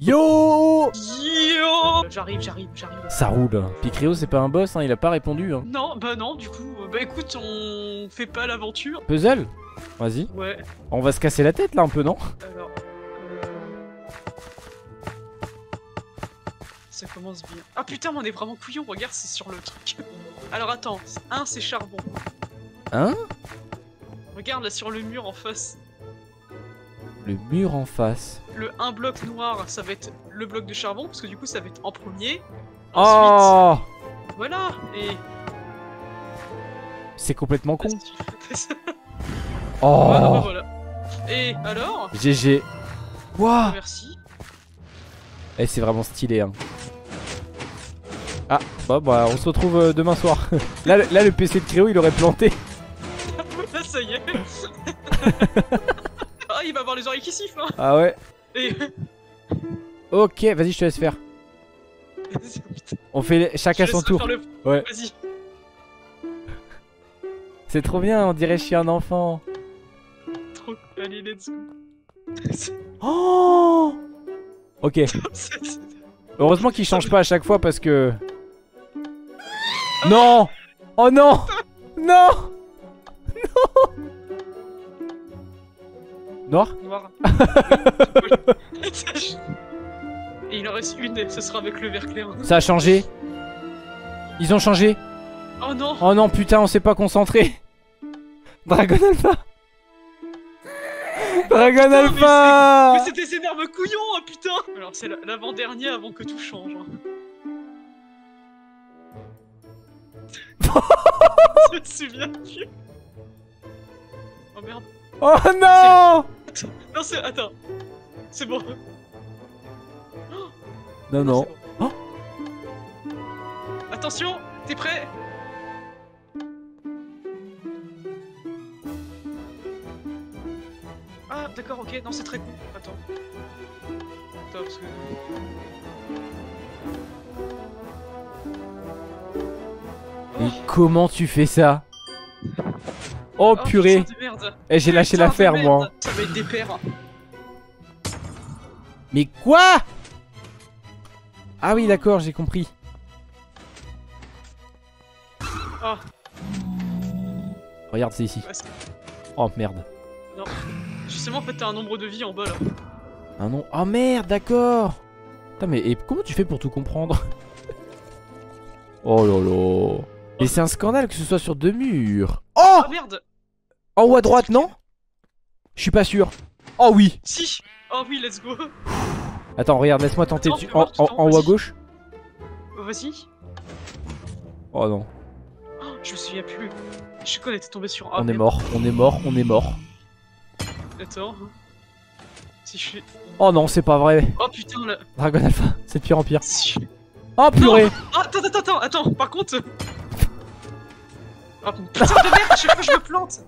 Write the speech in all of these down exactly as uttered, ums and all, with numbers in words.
Yo Yo J'arrive, j'arrive, j'arrive. Ça roule. Picreo, c'est pas un boss, hein, il a pas répondu. Hein. Non, bah non, du coup, bah écoute, on fait pas l'aventure. Puzzle. Vas-y. Ouais. On va se casser la tête là un peu, non? Alors. Ça commence bien. Ah putain, mais on est vraiment couillon, regarde, c'est sur le truc. Alors attends, un c'est charbon. Hein? Regarde là sur le mur en face. Le mur en face. Le un bloc noir, ça va être le bloc de charbon, parce que du coup ça va être en premier. Ensuite, oh voilà, et... C'est complètement con. Oh voilà, voilà. Et alors? G G. Waouh. Merci. Eh, c'est vraiment stylé, hein. Ah, bah, bah on se retrouve euh, demain soir. Là le, là, le P C de Créo, il aurait planté. Là, ça y est. Ah, il va avoir les oreilles qui sifflent, hein. Ah ouais. Et... Ok, vas-y, je te laisse faire. On fait les... chacun son tour. Le... Ouais. Vas-y. C'est trop bien, on dirait chien d'enfant. Trop... Allez, let's go. Oh. Ok. Heureusement qu'il change pas à chaque fois parce que... Non. Oh non. Non. Non. Noir. Noir. Et il en reste une et ce sera avec le vert clair. Ça a changé. Ils ont changé. Oh non. Oh non putain, on s'est pas concentré. Dragon Alpha. Dragon putain, Alpha. Mais c'était ces énormes couillons, hein, putain. Alors c'est l'avant-dernier avant que tout change. Je me souviens plus. Oh merde. Oh non. Non c'est... Attends. C'est bon. Non, non. Non. Bon. Oh. Attention. T'es prêt? Ah d'accord, ok, non c'est très cool, attends. Attends parce que... Mais oh. Comment tu fais ça? Oh, oh purée. Eh j'ai lâché l'affaire moi. Ça va être des paires. Mais quoi? Ah oui d'accord, j'ai compris. Oh. Regarde, c'est ici. Oh merde. Non. Justement, en fait, t'as un nombre de vies en bas là. Un nom. Oh merde, d'accord. Putain, mais et comment tu fais pour tout comprendre? Oh là là. Mais c'est un scandale que ce soit sur deux murs. Oh, oh merde. En haut à droite, non? Je suis pas sûr. Oh oui. Si. Oh oui, let's go. Attends, regarde, laisse-moi tenter. Attends, tu... En, en, en haut à gauche. Vas-y. Oh non. Oh, je me souviens plus. Je connais, t'es tombé sur. Ah, on merde. Est mort, on est mort, on est mort. Attends. Si je fais... Oh non, c'est pas vrai. Oh putain là. Dragon Alpha, c'est de pire en pire. Si je... Oh purée. Oh, attends, attends, attends, attends, par contre. Oh putain de merde, à chaque fois je me plante.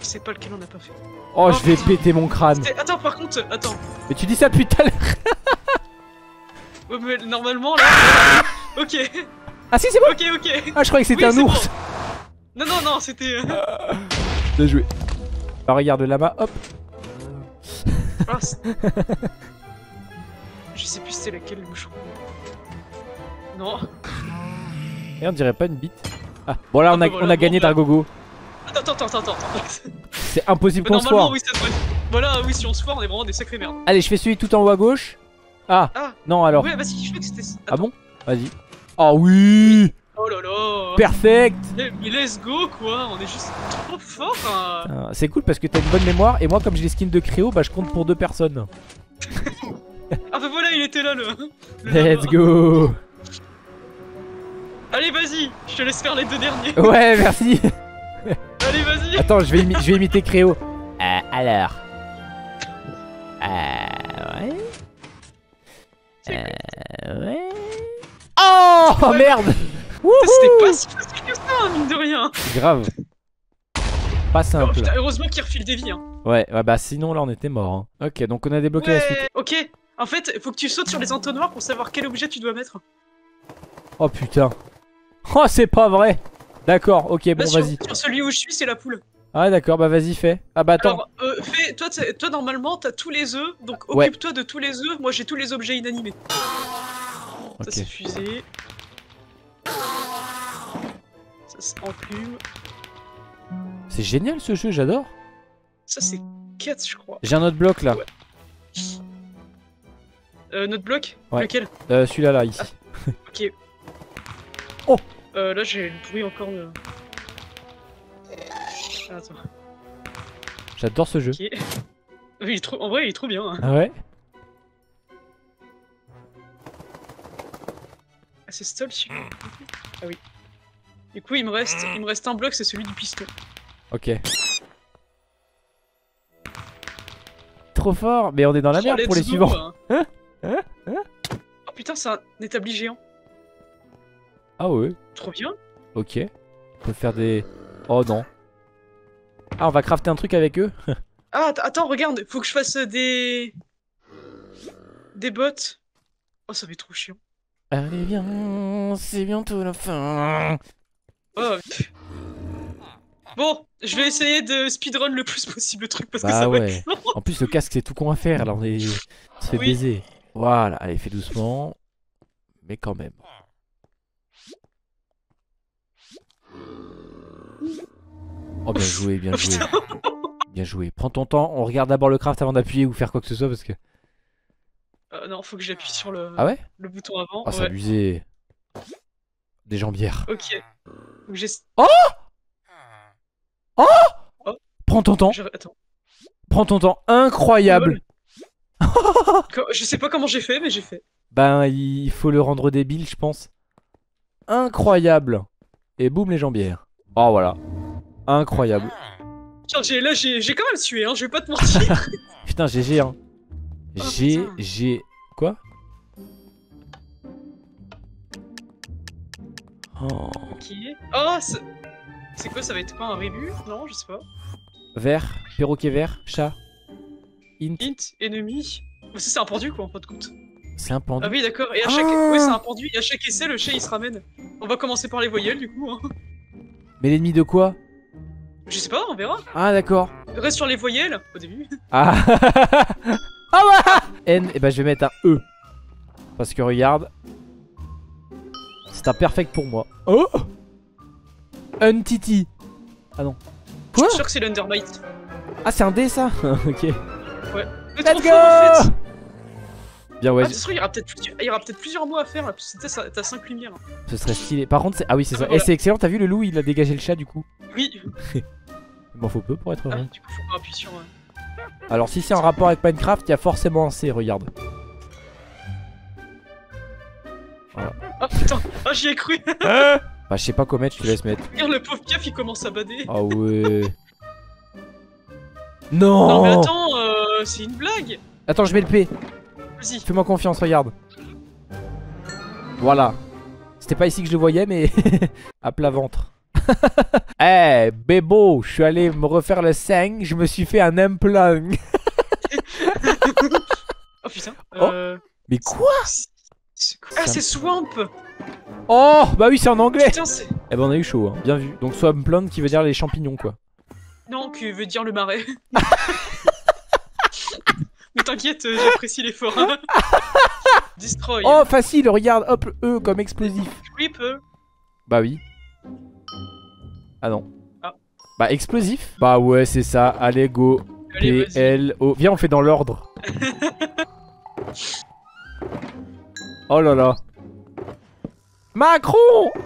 Je sais pas lequel on a pas fait. Oh, oh je vais putain. Péter mon crâne. Attends, par contre, attends. Mais tu dis ça depuis tout à l'heure. Ouais, mais normalement là. Ah ok. Ah si, c'est bon. Ok, ok. Ah, je croyais que c'était oui, un ours. Bon. Non, non, non, c'était. Euh... Bien joué. Alors regarde là-bas, hop. Ah, je sais plus c'est laquelle le bouchon. Non. Et on dirait pas une bite. Ah, bon là on a, voilà, on a bon, gagné là. Dargogo. Attends, attends, attends, attends. C'est impossible qu'on se foire. Oui, ça doit... Voilà, oui, si on se foire, on est vraiment des sacrés merdes. Allez, je fais celui tout en haut à gauche. Ah, ah. Non alors. Ouais, vas-y, je fais que c'était. Ah bon? Vas-y. Ah oh, oui, oui. Oh là là. Perfect. Mais let's go quoi, on est juste trop fort hein. C'est cool parce que t'as une bonne mémoire et moi comme j'ai les skins de Créo, bah je compte pour deux personnes. Ah bah voilà il était là le, le let's go. Allez vas-y, je te laisse faire les deux derniers. Ouais merci. Allez vas-y. Attends je vais, imi je vais imiter Créo. Euh, alors Euh ouais Euh ouais Oh, oh merde. C'était pas si facile que ça, hein, mine de rien. Grave. Pas simple. Oh, putain, heureusement qu'il refile des vies. Hein. Ouais, ouais, bah sinon là on était mort. Hein. Ok, donc on a débloqué ouais. La suite. Ok, en fait, faut que tu sautes sur les entonnoirs pour savoir quel objet tu dois mettre. Oh putain. Oh, c'est pas vrai. D'accord, ok, bon, vas-y. Sur celui où je suis, c'est la poule. Ah d'accord, bah vas-y fais. Ah bah attends. Alors, euh, fais, toi, toi normalement t'as tous les œufs, donc ouais. Occupe-toi de tous les œufs, moi j'ai tous les objets inanimés. Okay. Ça c'est fusée. Ça c'est enclume. C'est génial ce jeu, j'adore. Ça c'est quatre je crois. J'ai un autre bloc là. Ouais. Euh, notre bloc ouais. Lequel euh, celui-là là, ici. Ah. Ok. Oh euh, là j'ai le bruit encore de... Ah, j'adore ce jeu. Okay. Il est trop... En vrai il est trop bien. Hein. Ah ouais. Ah c'est stall celui-là. Ah oui. Du coup il me reste, il me reste un bloc, c'est celui du pistolet. Ok. Trop fort, mais on est dans la merde pour les suivants. Hein hein hein. Oh putain c'est un établi géant. Ah ouais. Trop bien. Ok. On peut faire des... Oh non. Ah, on va crafter un truc avec eux. Ah, attends, regarde, faut que je fasse des... Des bottes. Oh, ça va être trop chiant. Allez, viens, c'est bientôt la fin. Oh. Bon, je vais essayer de speedrun le plus possible le truc parce bah que ça ouais. va être long. En plus, le casque, c'est tout con à faire, alors on, est... on se fait oui. baiser. Voilà, allez, fais doucement. Mais quand même. Oh bien joué, bien joué. Bien joué. Prends ton temps, on regarde d'abord le craft avant d'appuyer ou faire quoi que ce soit parce que... Euh, non, faut que j'appuie sur le... Ah ouais le bouton avant. Ah, oh, ouais. C'est abusé. Des jambières. Ok. Donc, oh oh, oh prends ton temps. Je... Attends. Prends ton temps. Incroyable. Je sais pas comment j'ai fait, mais j'ai fait. Ben, il faut le rendre débile, je pense. Incroyable. Et boum, les jambières. Oh, voilà. Incroyable. Tiens, là j'ai quand même sué, hein, je vais pas te mentir. Putain, G G, hein. Oh, G G. Quoi oh. Ok. Oh, c'est quoi, ça va être pas un rébut? Non, je sais pas. Vert, perroquet vert, chat. Int. Int, ennemi. C'est un pendu quoi, en fin de compte. C'est un pendu. Ah oui, d'accord. Et à chaque. Ah oui, c'est un pendu. Et à chaque essai, le chat il se ramène. On va commencer par les voyelles du coup. Hein. Mais l'ennemi de quoi? Je sais pas, on verra. Ah d'accord. Reste sur les voyelles au début. Ah ah bah N, et bah je vais mettre un E. Parce que regarde. C'est un perfect pour moi. Oh Untiti. Ah non. Quoi? Je suis sûr que c'est l'Underbite. Ah c'est un D ça. Ok. Ouais. Let's go en fait. Bien ouais. Ah, c'est sûr, il y aura peut-être plus... peut plusieurs mots à faire là, parce que t'as cinq lumières. Hein. Ce serait stylé. Par contre, c'est... Ah oui, c'est ah, ça. Voilà. Et eh, c'est excellent, t'as vu le loup, il a dégagé le chat du coup. Oui. Bon, faut peu pour être ah, vrai. Du coup, faut pas appuyer sur... Alors, si c'est en rapport avec Minecraft, il y a forcément un C, regarde. Voilà. Ah putain, ah, j'y ai cru. Bah, je sais pas comment je te laisse mettre. Regarde, le pauvre Piaf, il commence à bader. Ah ouais. Non. Non, mais attends, euh, c'est une blague. Attends, je mets le P. Vas-y. Fais-moi confiance, regarde. Voilà. C'était pas ici que je le voyais, mais à plat ventre. Eh hey, bébo, je suis allé me refaire le sang, je me suis fait un implant. Oh putain euh... oh. Mais quoi? Ah c'est swamp. Oh bah oui c'est en anglais. Putain, eh ben on a eu chaud hein. Bien vu. Donc swamplant qui veut dire les champignons quoi. Non qui veut dire le marais. Mais t'inquiète j'apprécie l'effort hein. Destroy. Oh facile regarde hop E comme explosif. Creep. Bah oui. Ah non. Ah. Bah explosif. Bah ouais c'est ça. Allez go. Allez, P L O. Viens on fait dans l'ordre. Oh là là. Macron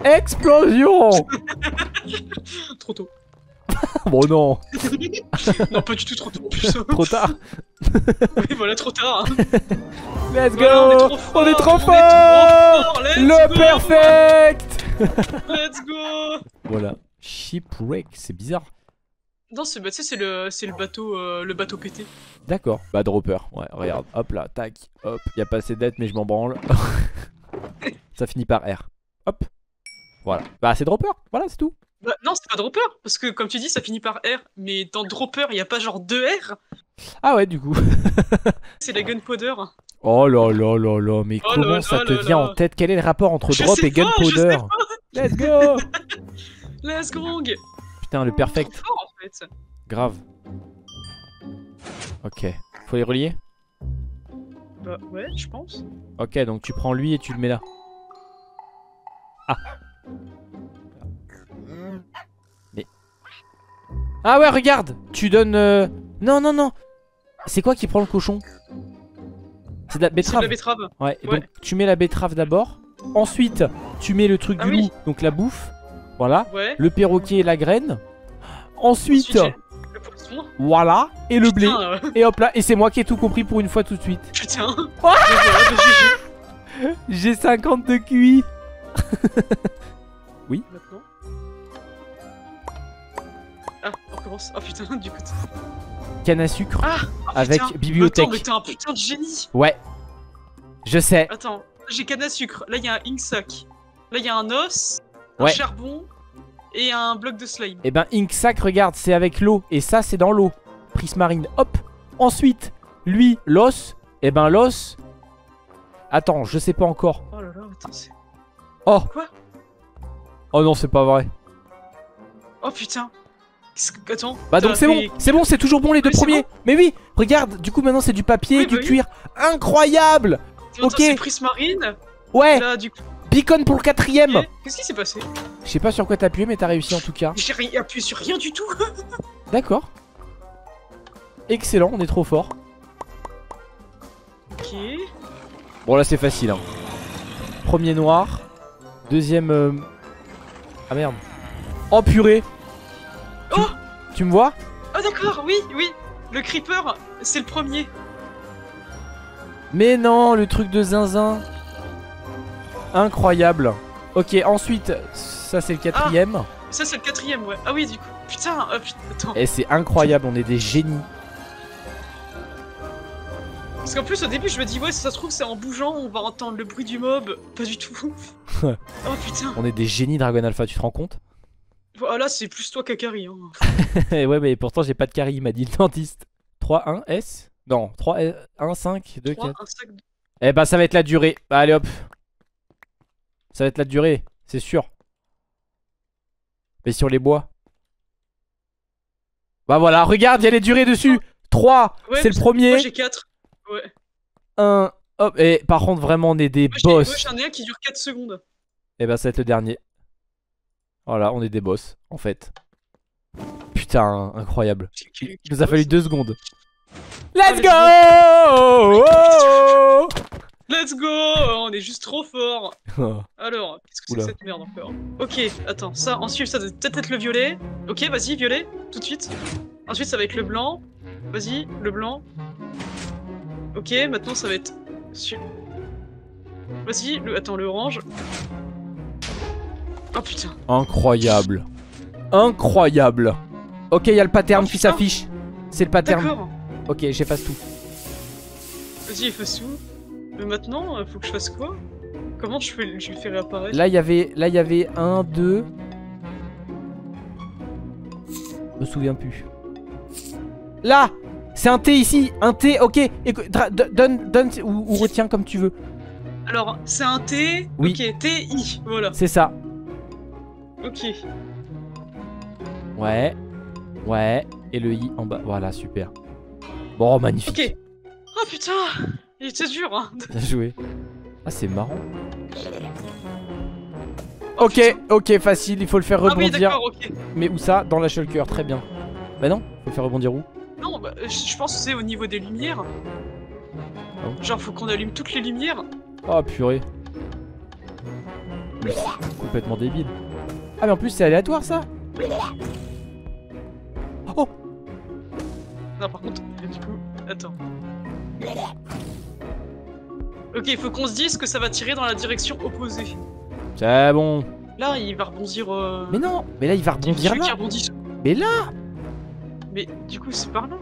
explosion. Trop tôt. Bon non. Non pas du tout trop tôt. Trop tard. Oui voilà trop tard. Hein. Let's voilà, go. On est trop fort. Le perfect. Let's go. Voilà. Shipwreck, c'est bizarre. Non, c'est bah, le, le bateau euh, le bateau pété. D'accord, bah dropper, ouais, regarde, hop là, tac, hop, y a pas assez d'être mais je m'en branle. Ça finit par R, hop, voilà, bah c'est dropper, voilà, c'est tout. Bah, non, c'est pas dropper, parce que comme tu dis, ça finit par R, mais dans dropper, y a pas genre deux R. Ah ouais, du coup. C'est la gunpowder. Oh là là là là, mais oh comment là, ça là, te là, vient là. En tête? Quel est le rapport entre je drop et gunpowder? Let's go. Let's go. Putain le perfect. fait. Grave. Ok. Faut les relier? Bah ouais, je pense. Ok, donc tu prends lui et tu le mets là. Ah. Mais... Ah ouais, regarde. Tu donnes... Euh... Non, non, non. C'est quoi qui prend le cochon? C'est de la betterave. C'est de la betterave. Ouais, ouais. Donc tu mets la betterave d'abord. Ensuite, tu mets le truc ah du oui. loup, donc la bouffe. Voilà. Ouais. Le perroquet et la graine. Ensuite... Ensuite le poisson. Voilà. Et le Putain, blé. Euh... Et hop là. Et c'est moi qui ai tout compris pour une fois tout de suite. Putain. Ah j'ai cinquante de Q I. Oui. Maintenant. Ah, on recommence. Oh putain, du coup. Canne à sucre ah, oh, avec putain. bibliothèque. Attends, mais t'es un putain de génie. Ouais. Je sais. Attends, j'ai canne à sucre. Là, il y a un inksac. Là, il y a un os, ouais. un charbon et un bloc de slime. Et ben, inksac, regarde, c'est avec l'eau. Et ça, c'est dans l'eau. Prismarine, hop. Ensuite, lui, l'os. Et ben, l'os. Attends, je sais pas encore. Oh là là, attends, c'est. Oh quoi? Oh non, c'est pas vrai. Oh putain. Que... Attends. Bah donc c'est bon, c'est bon, c'est toujours bon les deux oui, premiers. Bon. Mais oui, regarde, du coup maintenant c'est du papier, oui, du bah oui. cuir, incroyable. Ok. C'est prismarine. Ouais. Là, du coup... Beacon pour le quatrième. Okay. Qu'est-ce qui s'est passé? Je sais pas sur quoi t'as appuyé, mais t'as réussi en tout cas. J'ai appuyé sur rien du tout. D'accord. Excellent, on est trop fort. Ok. Bon là c'est facile. Hein. Premier noir. Deuxième... Euh... Ah merde. Oh purée. Oh tu, tu me vois? Oh d'accord, oui, oui. Le creeper, c'est le premier. Mais non, le truc de zinzin. Incroyable. Ok, ensuite, ça c'est le quatrième. Ah, ça c'est le quatrième, ouais. Ah oui, du coup. Putain, oh, putain attends. Et c'est incroyable, on est des génies. Parce qu'en plus au début je me dis ouais si ça se trouve c'est en bougeant on va entendre le bruit du mob. Pas du tout. Oh putain. On est des génies Dragon Alpha, tu te rends compte? Ah là c'est plus toi qu'à Carrie hein. Ouais mais pourtant j'ai pas de Carrie, il m'a dit le dentiste. trois un S. Non trois un cinq deux quatre. Eh bah ça va être la durée, bah, allez hop. Ça va être la durée, c'est sûr. Mais sur les bois. Bah voilà, regarde, il y a les durées dessus. Trois, ouais, c'est le premier. Moi j'ai quatre. Ouais. Un. Hop. Et par contre, vraiment, on est des moi, boss. Moi, j'en ai un qui dure quatre secondes. Et bah, ben, ça va être le dernier. Voilà, on est des boss, en fait. Putain, incroyable. Il nous a fallu deux secondes. Let's go! Let's go! On est juste trop fort. Alors, qu'est-ce que c'est que cette merde encore? Ok, attends, ça, ensuite, ça doit peut-être être le violet. Ok, vas-y, violet, tout de suite. Ensuite, ça va être le blanc. Vas-y, le blanc. Ok, maintenant ça va être... Vas-y, le... attends, l'orange. Oh putain. Incroyable. Incroyable. Ok, il y a le pattern oh, qui s'affiche. C'est le pattern. D'accord. Ok, j'efface tout. Vas-y, efface tout. Mais maintenant, faut que je fasse quoi? Comment je, fais... je le fais réapparaître? Là, il y avait... Là, il y avait un, deux... Je me souviens plus. Là! C'est un T ici, un T, ok, donne, donne ou, ou retiens comme tu veux. Alors, c'est un T, oui. Ok, T I, voilà. C'est ça. Ok. Ouais, ouais, et le I en bas, voilà, super. Bon, oh, magnifique. Ok. Oh putain, il était dur, hein. Bien joué. Ah, c'est marrant. Oh, ok, putain. Ok, facile, il faut le faire rebondir. Ah, oui, okay. Mais où ça? Dans la shulker, très bien. Bah non, faut le faire rebondir où? Non, bah, je pense que c'est au niveau des lumières. Oh. Genre, faut qu'on allume toutes les lumières. Oh purée. Mais c'est complètement débile. Ah, mais en plus, c'est aléatoire ça. Oh. Non, par contre, du coup, attends. Ok, il faut qu'on se dise que ça va tirer dans la direction opposée. C'est bon. Là, il va rebondir. Euh... Mais non, mais là, il va rebondir. Là. Rebondit... Mais là. Mais du coup c'est par là.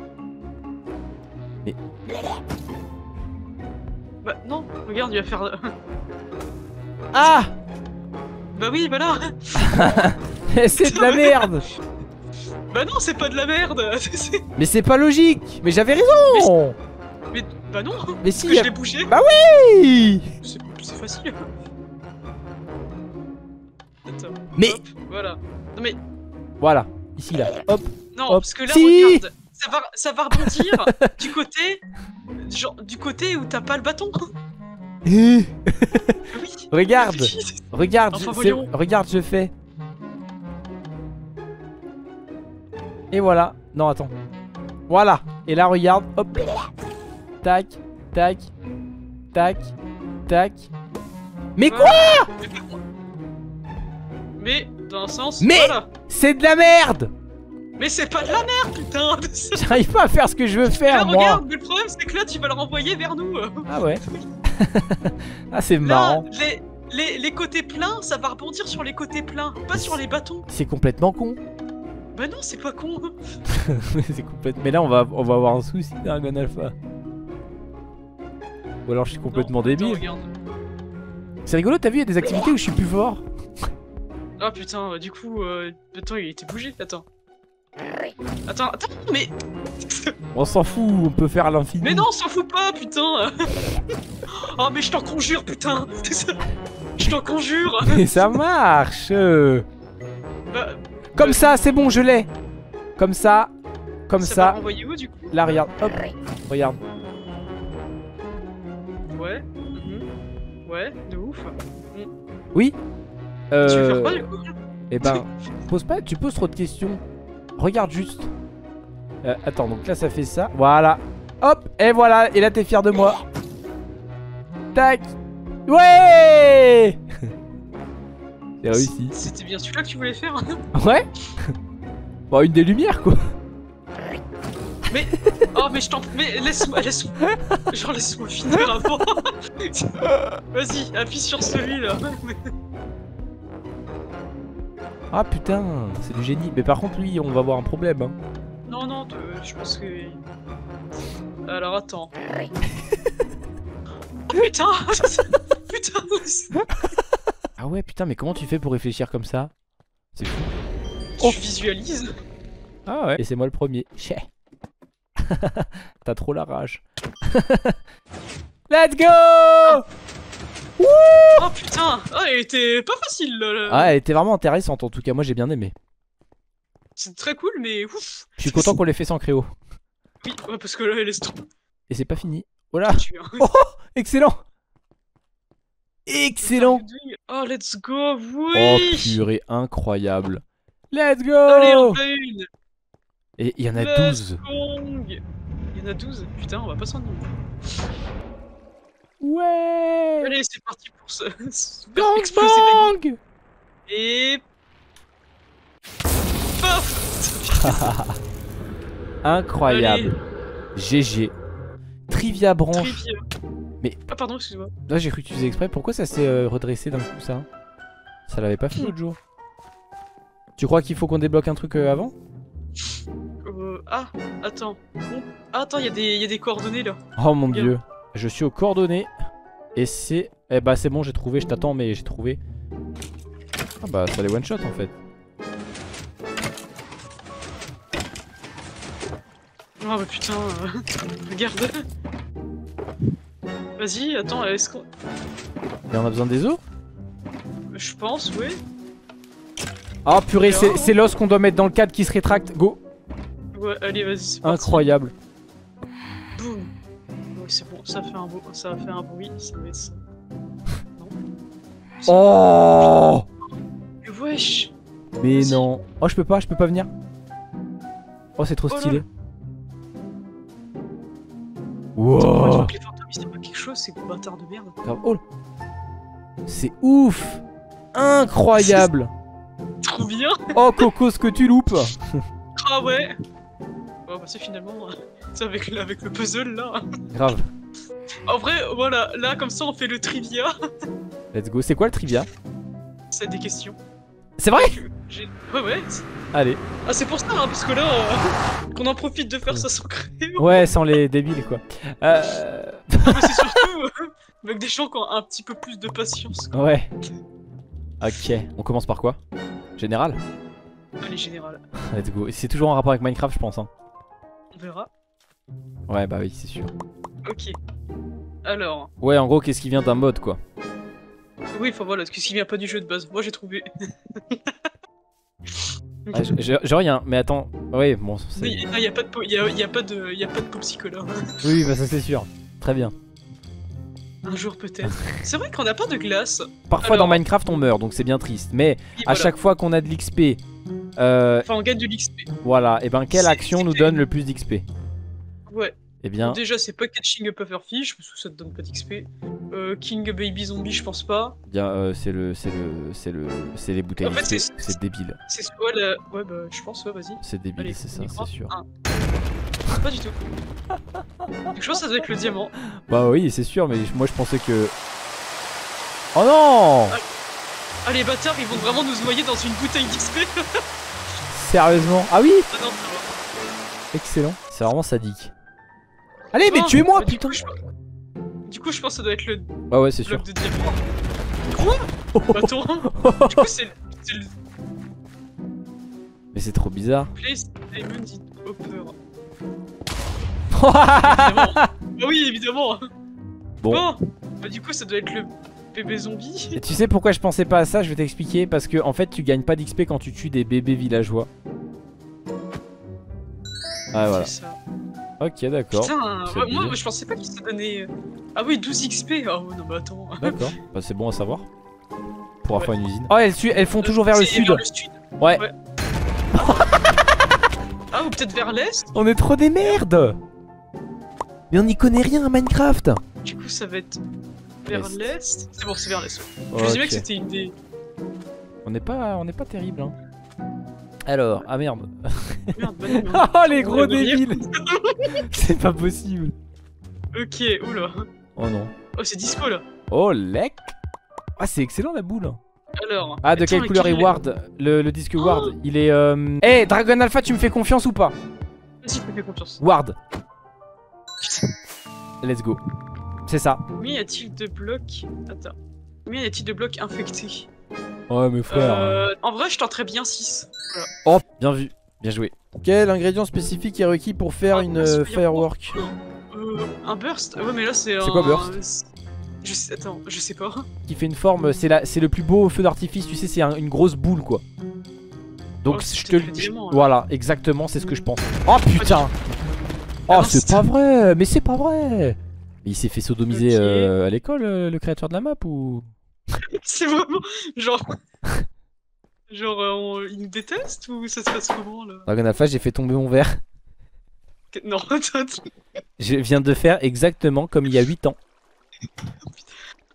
Mais... Bah non, regarde il va faire... Ah. Bah oui, bah là. C'est de la merde. Bah non, c'est pas de la merde. Mais c'est pas logique. Mais j'avais raison. Mais, mais... Bah non. Mais si, parce que a... je l'ai bougé. Bah oui. C'est facile. Attends. Mais... Hop, voilà. Non mais... Voilà, ici là, hop. Non, hop. Parce que là, si regarde, ça va, ça va rebondir du côté, genre, du côté où t'as pas le bâton. oui. Regarde, regarde, enfin, regarde, je fais. Et voilà. Non, attends. Voilà. Et là, regarde. Hop. Tac, tac, tac, tac. Mais quoi ? Mais dans un sens. Mais voilà. C'est de la merde. Mais c'est pas de la merde, putain. J'arrive pas à faire ce que je veux faire, là, moi. Regarde, mais le problème c'est que là tu vas le renvoyer vers nous. Ah ouais. Ah c'est marrant. Là, les, les, les côtés pleins, ça va rebondir sur les côtés pleins, pas sur les bâtons. C'est complètement con. Bah non, c'est pas con. C'est complètement. Mais là on va on va avoir un souci, Dragon Alpha. Ou alors je suis complètement non, débile. C'est rigolo, t'as vu, il y a des activités où je suis plus fort. Ah putain, du coup, euh, attends, il était bougé, attends. Attends, attends, mais... On s'en fout, on peut faire l'infini. Mais non, on s'en fout pas, putain. Oh, mais je t'en conjure, putain. Je t'en conjure. Mais ça marche. Bah, comme euh... ça, c'est bon, je l'ai. Comme ça, comme ça. Ça va renvoyer où, du coup ? Là, regarde, hop, regarde. Ouais, mmh. Ouais, de ouf. Mmh. Oui. Euh... Tu veux faire quoi, du coup ? Eh ben, pose pas, tu poses trop de questions. Regarde juste. Euh, attends, donc là ça fait ça. Voilà. Hop, et voilà. Et là t'es fier de moi. Tac. Ouais. T'as réussi. C'était bien celui-là que tu voulais faire. Ouais. Bon, une des lumières quoi. Mais. Oh, mais je t'en. Mais laisse-moi. Laisse Genre, laisse-moi finir avant. Vas-y, appuie sur celui-là. Ah putain, c'est du génie. Mais par contre, lui, on va avoir un problème. Hein. Non, non, je pense que... Alors, attends. Oh, putain. Putain. Ah ouais, putain, mais comment tu fais pour réfléchir comme ça? C'est fou. Tu oh. visualises. Ah ouais. Et c'est moi le premier. T'as trop la rage. Let's go. Ouh. Oh putain, oh, elle était pas facile là. Ah, elle était vraiment intéressante en tout cas, moi j'ai bien aimé. C'est très cool mais ouf. Je suis content qu'on l'ait fait sans Créo. Oui, ouais, parce que là elle est trop. Et c'est pas fini. Oh là. Oh, excellent. Excellent. Oh let's go, oui. Oh purée, incroyable. Let's go. Allez, on a une. Et il y en a douze. Il y en a douze, putain on va pas s'en ennuyer. Ouais. Allez, c'est parti pour ce... Gang bang. Et... Paf. Incroyable. Allez. G G. Trivia branche. Trivia. Mais... Ah pardon, excuse-moi. Là j'ai cru que tu faisais exprès. Pourquoi ça s'est euh, redressé d'un coup ça? Ça l'avait pas fait l'autre jour. Tu crois qu'il faut qu'on débloque un truc euh, avant? Euh... Ah, attends. Ah, attends, il y a des, y a des coordonnées là. Oh mon Bien. Dieu. Je suis aux coordonnées et c'est... Eh bah c'est bon, j'ai trouvé, je t'attends mais j'ai trouvé. Ah bah ça les one shot en fait. Oh bah putain, euh... regarde. Vas-y, attends, est-ce qu'on... Et on a besoin des os? Je pense, oui. Ah purée, c'est l'os qu'on doit mettre dans le cadre qui se rétracte, go. Ouais, allez vas-y, c'est parti. Incroyable. Boum. C'est bon, ça fait un beau, ça fait un bruit, ça met ça. Non. Oh. Mais wesh. Mais non. Oh, je peux pas, je peux pas venir. Oh, c'est trop stylé. Oh wow. C'est pas quelque chose, c'est des bâtards de merde. Oh. C'est ouf. Incroyable. Trop bien. Oh Coco, ce que tu loupes. Ah ouais. Oh bah c'est finalement. Avec, avec le puzzle là. Grave. En vrai, voilà, là comme ça on fait le trivia. Let's go, c'est quoi le trivia? C'est des questions. C'est vrai? Ouais ouais. Allez. Ah c'est pour ça, hein, parce que là, euh, qu'on en profite de faire ouais. ça sans Créo. Ouais, sans les débiles quoi. Euh... Non, mais c'est surtout euh, avec des gens qui ont un petit peu plus de patience quoi. Ouais. Ok, on commence par quoi? Général? Allez, général. Let's go, c'est toujours en rapport avec Minecraft je pense. Hein. On verra. Ouais bah oui c'est sûr. Ok. Alors. Ouais en gros qu'est-ce qui vient d'un mode quoi. Oui enfin voilà, ce qui vient pas du jeu de base. Moi j'ai trouvé. Ah, j'ai rien, mais attends. Oui, bon. Il n'y a, a pas de popsicola. Oui, bah ça c'est sûr. Très bien. Un jour peut-être. C'est vrai qu'on n'a pas de glace. Parfois Alors... dans Minecraft on meurt, donc c'est bien triste. Mais voilà. à chaque fois qu'on a de l'X P. Euh... Enfin, on gagne de l'X P. Voilà, et ben quelle action nous donne le plus d'X P? Ouais. Eh bien... Déjà, c'est pas Catching a Pufferfish, parce que ça te donne pas d'X P. Euh, King Baby Zombie, je pense pas. Bien, euh, c'est le. C'est le. C'est le. C'est les bouteilles. En fait, c'est débile. C'est ce ouais, la... ouais, bah, je pense, ouais, vas-y. C'est débile, c'est ça, c'est sûr. Un. Pas du tout. Donc, je pense que ça doit être le diamant. Bah oui, c'est sûr, mais moi je pensais que. Oh non! Ah, ah, les bâtards, ils vont vraiment nous noyer dans une bouteille d'X P. Sérieusement? Ah oui! Ah, non, excellent. C'est vraiment sadique. Allez, non, mais tuez-moi, putain! Du coup, je... du coup, je pense que ça doit être le. Ah ouais, c'est sûr. De diamant. Quoi? Oh Bâton. Du coup, c'est le. Mais c'est trop bizarre. Place Diamond in Hopper. Évidemment. Bah oui, évidemment. Bon. bon Bah du coup ça doit être le bébé zombie. Et tu sais pourquoi je pensais pas à ça? Je vais t'expliquer. Parce que en fait tu gagnes pas d'X P quand tu tues des bébés villageois. Ah voilà ça. Ok d'accord. Putain ouais, moi, moi je pensais pas qu'il se donnait. Ah oui, douze X P. Ah oh, non bah attends. D'accord. Bah c'est bon à savoir. Pour ouais. avoir une usine. Oh elles, elles font euh, toujours vers le, sud. vers le sud. Ouais, ouais. Ah ou peut-être vers l'est. On est trop des merdes. Mais on n'y connaît rien à Minecraft. Du coup ça va être vers l'est. C'est bon, c'est vers l'est. Je me disais okay. que c'était une des... On n'est pas, pas terrible hein. Alors, ah merde. Merde, bah non, merde. Oh les gros débiles. C'est pas possible. Ok, oula. Oh non. Oh c'est dispo là. Oh lec. Ah c'est excellent la boule. Alors, ah de attends, quelle couleur est Ward? Le, le disque oh. Ward il est... Eh euh... hey, Dragon Alpha, tu me fais confiance ou pas? Si, je me fais confiance. Ward. Let's go. C'est ça. Combien y a-t-il de blocs? Attends. Combien y a-t-il de blocs infectés? Ouais mais frère. Euh... En vrai je tenterais bien six. Voilà. Oh bien vu, bien joué. Quel ingrédient spécifique est requis pour faire ah, une euh, firework? euh, Un burst. Ouais mais là c'est un... C'est quoi burst? Je sais, attends, je sais pas. Qui fait une forme, c'est le plus beau feu d'artifice, tu sais, c'est un, une grosse boule quoi. Donc oh, je te le dis. Voilà, exactement, c'est ce que je pense. Oh putain! Oh c'est pas vrai! Mais c'est pas vrai! Il s'est fait sodomiser okay. euh, à l'école, euh, le créateur de la map ou. C'est vraiment. Genre. Genre, euh, on... il nous déteste ou ça se passe comment là? Dragon Alpha, j'ai fait tomber mon verre. Non, attends. Je viens de faire exactement comme il y a huit ans.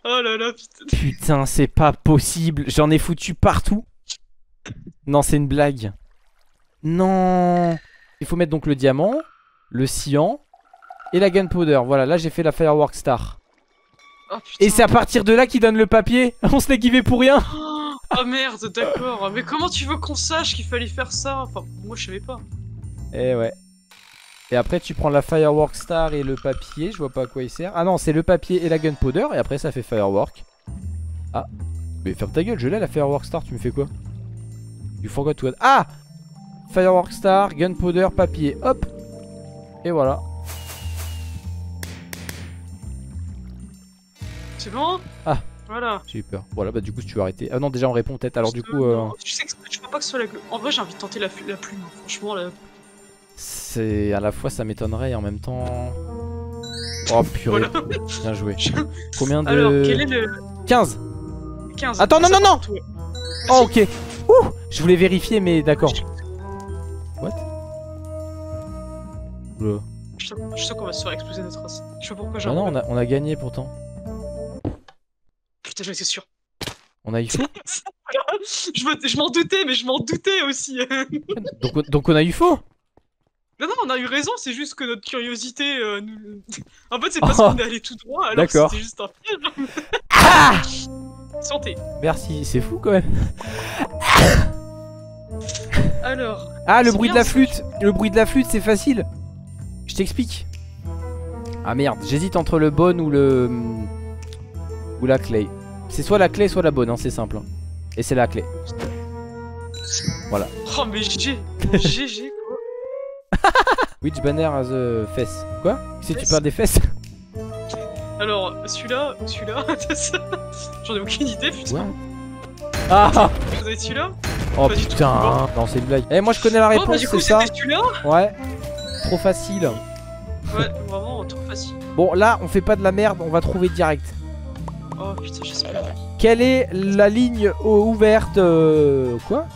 Oh là là putain. Putain c'est pas possible. J'en ai foutu partout. Non c'est une blague. Non. Il faut mettre donc le diamant, le cyan et la gunpowder. Voilà là j'ai fait la firework star. Oh, et c'est à partir de là qu'il donne le papier. On se l'est givé pour rien. Oh, oh merde d'accord. Mais comment tu veux qu'on sache qu'il fallait faire ça? Enfin moi je savais pas. Eh ouais. Et après tu prends la firework star et le papier, je vois pas à quoi il sert. Ah non c'est le papier et la gunpowder et après ça fait firework. Ah mais ferme ta gueule, je l'ai la firework star, tu me fais quoi? You forgot to add. Ah firework star, gunpowder, papier, hop. Et voilà. C'est bon? Ah voilà. J'ai eu peur. Voilà bah du coup si tu veux arrêter. Ah non déjà on répond peut-être alors du coup euh... Je sais que je crois pas que ce soit la glu... En vrai j'ai envie de tenter la, la plume, franchement la... C'est à la fois ça m'étonnerait et en même temps. Oh purée, voilà. Bien joué. Combien de. Alors, quel est le. quinze. quinze. Attends, non, non, non! Oh ok. Ouh! Je voulais vérifier, mais d'accord. What? Oula. Je sens qu'on va se faire exploser notre race. Je sais pas pourquoi j'ai. Ah non, on a, on a gagné pourtant. Putain, j'étais sûr. On a eu faux? je je m'en doutais, mais je m'en doutais aussi. donc, donc on a eu faux? Non, non, on a eu raison, c'est juste que notre curiosité euh, nous... En fait, c'est parce oh. qu'on est allé tout droit, alors c'est juste un film. Ah santé. Merci, c'est fou quand même. Alors... Ah, le bruit de la flûte. Le bruit de la flûte, c'est facile. Je t'explique. Ah merde, j'hésite entre le bonne ou le... Ou la clé. C'est soit la clé, soit la bonne, hein, c'est simple. Hein. Et c'est la clé. Voilà. Oh, mais G G, G G. Which banner has a fess? Quoi? Si tu parles des fesses? Alors, celui-là, celui-là, j'en ai aucune idée, putain. Ouais. Ah! Vous avez celui-là? Oh putain, non c'est une blague. Eh moi je connais la réponse, oh, bah, c'est ça. Ouais. Trop facile. Ouais, vraiment trop facile. Bon là on fait pas de la merde, on va trouver direct. Oh putain, j'espère. Quelle est la ligne ouverte euh... Quoi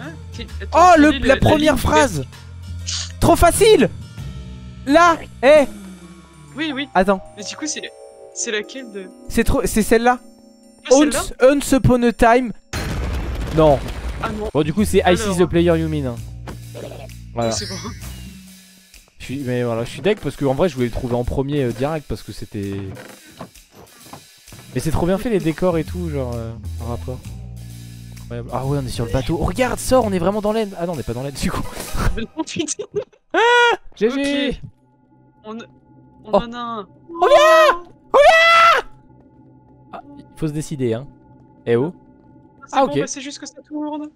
hein? Attends, oh le, le, la première la phrase ouverte. Trop facile. Là. Eh. Oui oui. Attends. Mais du coup c'est c'est laquelle de... C'est trop... c'est celle-là. Once, once upon a time. Non. Ah non. Bon du coup c'est I see the player you mean. Voilà. C'est bon. Je suis... Mais voilà, je suis deg parce que en vrai je voulais le trouver en premier euh, direct parce que c'était... Mais c'est trop bien fait les décors et tout genre euh, en rapport. Incroyable. Ah ouais on est sur le bateau. Oh regarde, sort, on est vraiment dans l'aide. Ah non on est pas dans l'aide du coup. Ah G G okay. On, on oh. en a un. Oh là oh là ah, faut se décider hein. Eh oh. Ah bon, ok, bah c'est juste que ça tourne.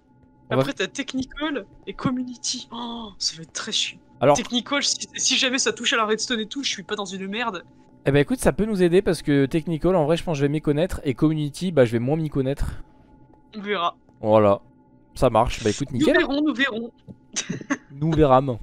On Après va... t'as Technical et Community. Oh, ça va être très chiant. Alors Technical, si, si jamais ça touche à la redstone et tout, je suis pas dans une merde. Eh bah écoute, ça peut nous aider parce que Technical, en vrai, je pense que je vais m'y connaître. Et Community, bah je vais moins m'y connaître. On verra. Voilà, ça marche. Bah écoute, nickel. Nous verrons, nous verrons. Nous verrons.